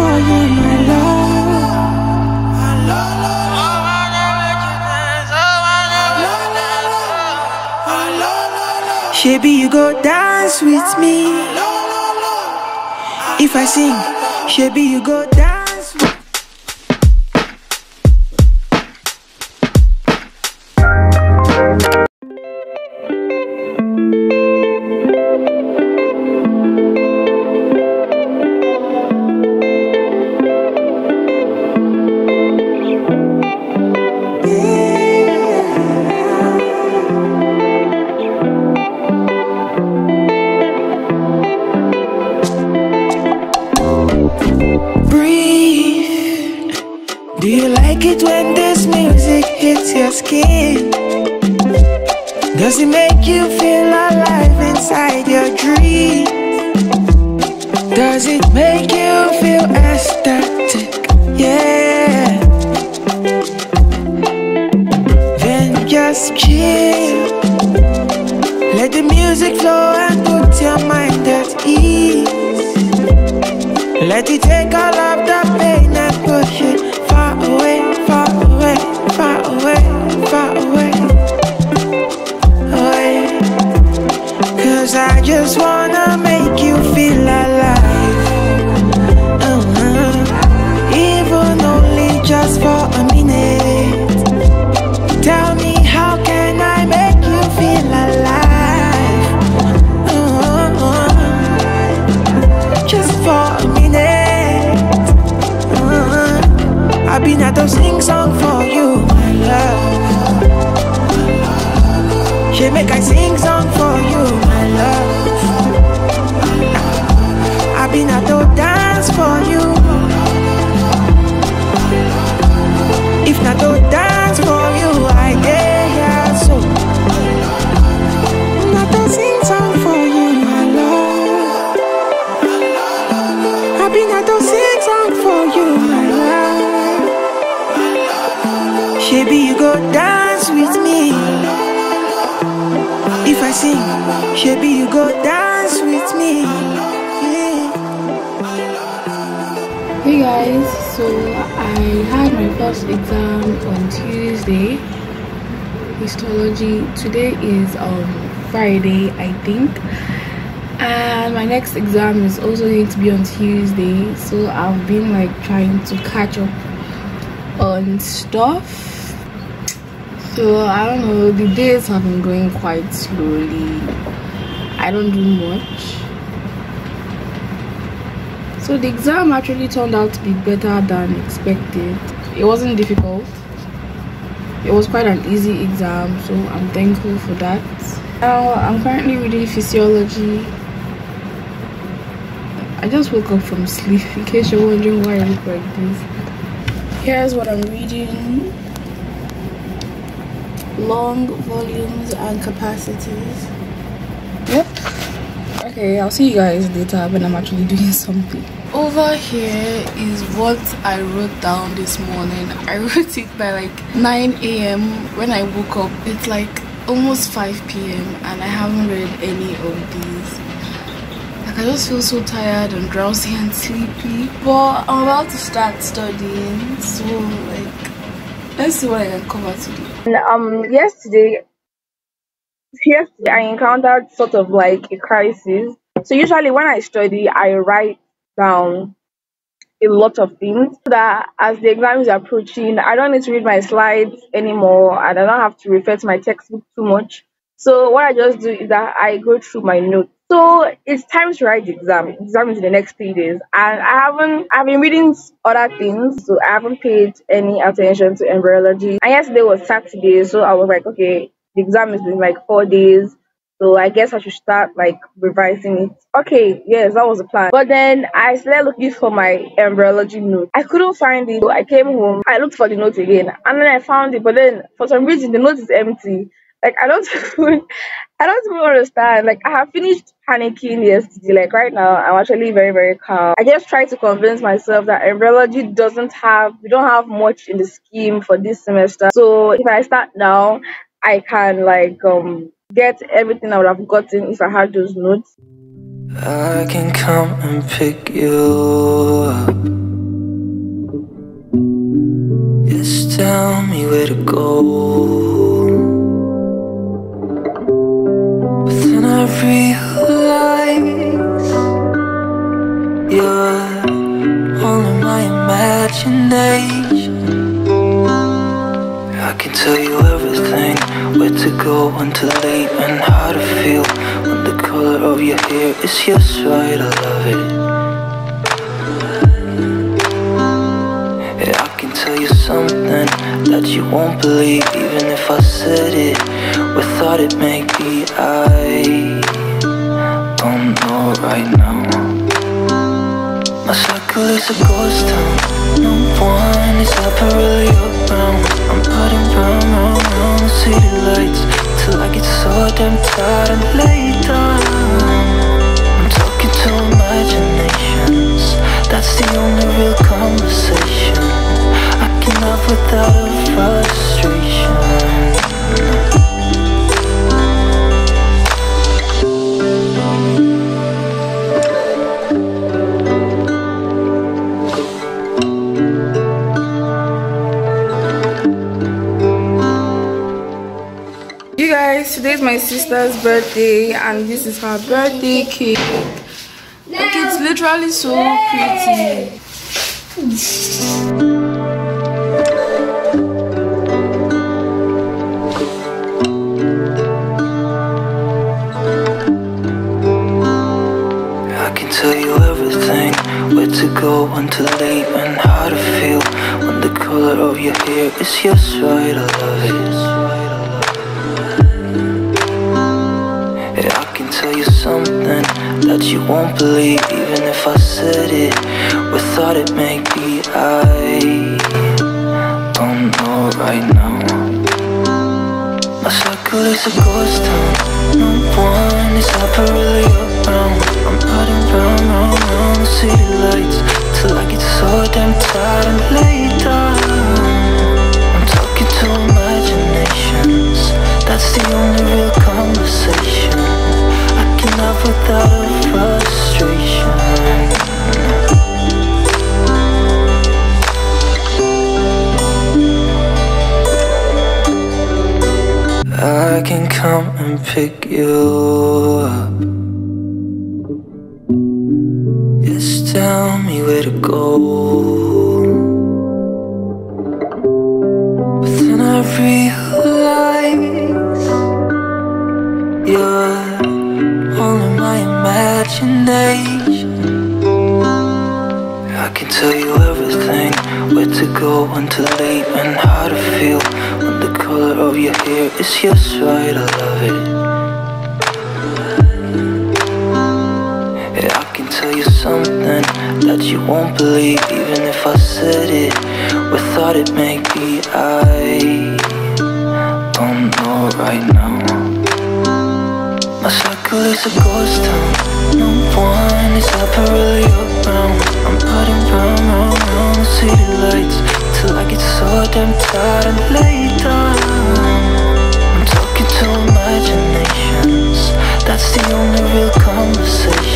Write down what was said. for you, my love. My love. I wanna make you dance, I wanna make you dance. My love. Shebi, you go dance with me. If I sing, shebi, you go dance with me. Do you like it when this music hits your skin? Does it make you feel alive inside your dream? Does it make you feel ecstatic? Yeah. Then just chill. Let the music flow and put your mind at ease. Let it take all of the pain and push it I just wanna make you feel alive, even only just for a minute. Tell me, how can I make you feel alive, just for a minute? I've been at a sing song for you, my love. She make I sing song for you. I've been at to dance for you. If not to dance for you, I dare so. Not to sing song for you, my love. I've been at to sing song for you, my love. Shebi, you go dance with me. If I sing, shebi, you go dance with me. Yeah. Hey guys, so I had my first exam on Tuesday, histology. Today is Friday, I think, and my next exam is also going to be on Tuesday. So I've been like trying to catch up on stuff. So I don't know, the days have been going quite slowly. I don't do much. So the exam actually turned out to be better than expected. It wasn't difficult. It was quite an easy exam, so I'm thankful for that. Now I'm currently reading physiology. I just woke up from sleep, in case you're wondering why I look like this. Here's what I'm reading. Long volumes and capacities. Yep. Okay, I'll see you guys later when I'm actually doing something. Over here is what I wrote down this morning. I wrote it by like 9 a.m. when I woke up. It's like almost 5 p.m. and I haven't read any of these. Like, I just feel so tired and drowsy and sleepy, but I'm about to start studying, so like, let's see what I can cover today. Yesterday I encountered sort of like a crisis. So usually when I study, I write down a lot of things so that as the exam is approaching, I don't need to read my slides anymore and I don't have to refer to my textbook too much. So what I just do is that I go through my notes. So it's time to write the exam. Exam is in the next 3 days, and I've been reading other things, so I haven't paid any attention to embryology. And yesterday was Saturday, so I was like, okay, the exam is in like 4 days, so I guess I should start like revising it. Okay, yes, that was the plan. But then I started looking for my embryology note. I couldn't find it, so I came home. I looked for the note again, and then I found it. But then for some reason, the note is empty. Like, I don't even understand. Like, I have finished panicking yesterday. Like, right now, I'm actually very, very calm. I just try to convince myself that embryology we don't have much in the scheme for this semester. So if I start now, I can like get everything I would have gotten if I had those notes. I can come and pick you up. tell me where to go, but then I realize you're all in my imagination. I can tell you everything, where to go, when to leave, and how to feel when the color of your hair is yes, right, I love it. Something that you won't believe, even if I said it without it, maybe I don't know right now. My cycle is a ghost town, no one is ever really around. I'm putting round the city lights till I get so damn tired and lay down. I'm talking to imaginations, that's the only real conversation I can love without a frustration. You guys, today's my sister's birthday and this is her birthday cake. Like, it's literally so pretty. When to leave and how to feel when the color of your hair is yes, right, I love it. Yeah, I can tell you something that you won't believe, even if I said it without it, maybe I don't know right now. My cycle is a ghost town, no one is ever really around. I'm putting round the city lights till I get so damn tired and lay down. I'm talking to imaginations, that's the only real conversation I can have without a frustration. I can come and pick you up, tell me where to go, but then I realize you're all in my imagination. I can tell you everything, where to go, when to leave, and how to feel when the color of your hair is yes, right, I love it. Something that you won't believe, even if I said it without it, maybe I don't know right now. My cycle is a ghost town, no one is ever really around. I'm putting round the city lights till I get so damn tired and lay down. I'm talking to imaginations, that's the only real conversation